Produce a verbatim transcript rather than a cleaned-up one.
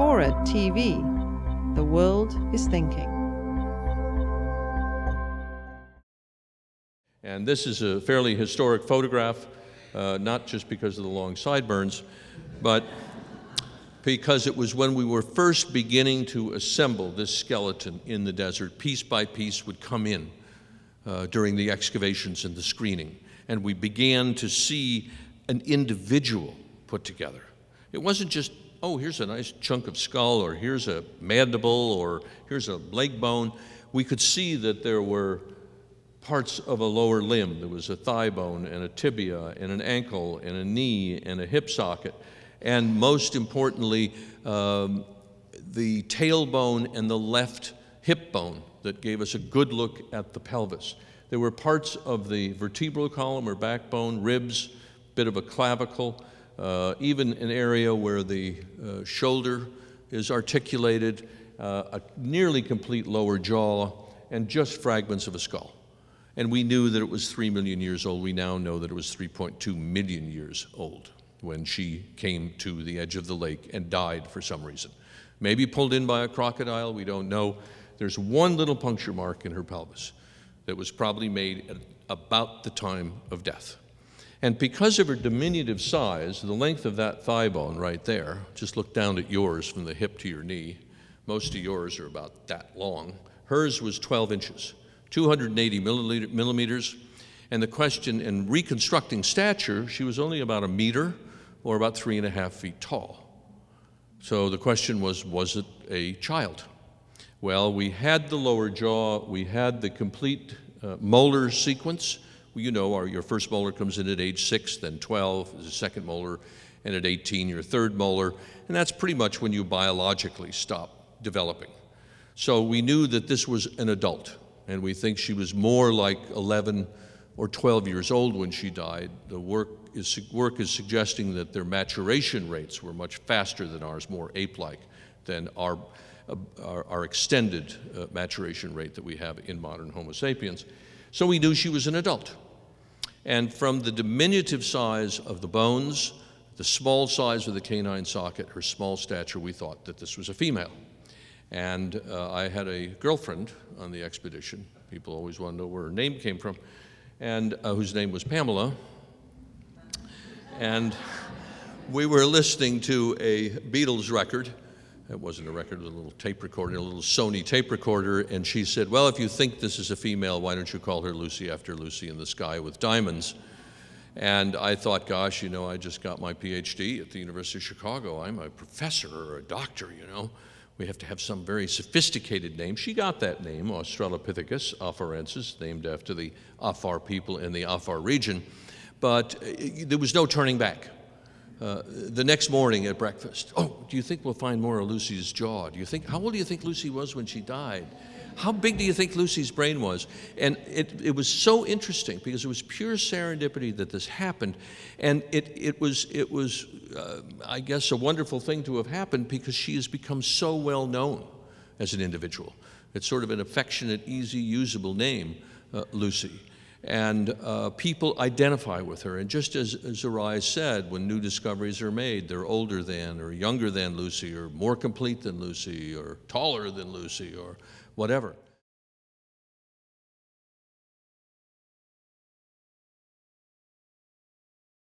Fora T V. The world is thinking. And this is a fairly historic photograph, uh, not just because of the long sideburns, but because it was when we were first beginning to assemble this skeleton in the desert. Piece by piece would come in uh, during the excavations and the screening, and we began to see an individual put together. It wasn't just, oh, here's a nice chunk of skull, or here's a mandible, or here's a leg bone. We could see that there were parts of a lower limb. There was a thigh bone and a tibia and an ankle and a knee and a hip socket. And most importantly, um, the tailbone and the left hip bone that gave us a good look at the pelvis. There were parts of the vertebral column or backbone, ribs, bit of a clavicle, uh, even an area where the uh, shoulder is articulated, uh, a nearly complete lower jaw, and just fragments of a skull. And we knew that it was three million years old. We now know that it was three point two million years old when she came to the edge of the lake and died for some reason. Maybe pulled in by a crocodile, we don't know. There's one little puncture mark in her pelvis that was probably made at about the time of death. And because of her diminutive size, the length of that thigh bone right there, just look down at yours from the hip to your knee, most of yours are about that long. Hers was twelve inches, two hundred eighty millimeters, and the question in reconstructing stature, she was only about a meter or about three and a half feet tall. So the question was, was it a child? Well, we had the lower jaw, we had the complete uh, molar sequence. You know, our, your first molar comes in at age six, then twelve is the second molar, and at eighteen, your third molar, and that's pretty much when you biologically stop developing. So we knew that this was an adult, and we think she was more like eleven or twelve years old when she died. The work is, work is suggesting that their maturation rates were much faster than ours, more ape-like than our, uh, our, our extended uh, maturation rate that we have in modern Homo sapiens. So we knew she was an adult. And from the diminutive size of the bones, the small size of the canine socket, her small stature, we thought that this was a female. And uh, I had a girlfriend on the expedition. People always want to know where her name came from, and uh, whose name was Pamela. And we were listening to a Beatles record. It wasn't a record, it was a little tape recorder, a little Sony tape recorder, and she said, well, if you think this is a female, why don't you call her Lucy after Lucy in the Sky with Diamonds? And I thought, gosh, you know, I just got my PhD at the University of Chicago. I'm a professor or a doctor, you know. We have to have some very sophisticated name. She got that name, Australopithecus afarensis, named after the Afar people in the Afar region, but there was no turning back. Uh, the next morning at breakfast, oh, do you think we'll find more of Lucy's jaw? Do you think, how old do you think Lucy was when she died? How big do you think Lucy's brain was? And it, it was so interesting because it was pure serendipity that this happened. And it, it was, it was uh, I guess, a wonderful thing to have happened because she has become so well known as an individual. It's sort of an affectionate, easy, usable name, uh, Lucy. And uh, people identify with her. And just as Zoraia said, when new discoveries are made, they're older than or younger than Lucy or more complete than Lucy or taller than Lucy or whatever.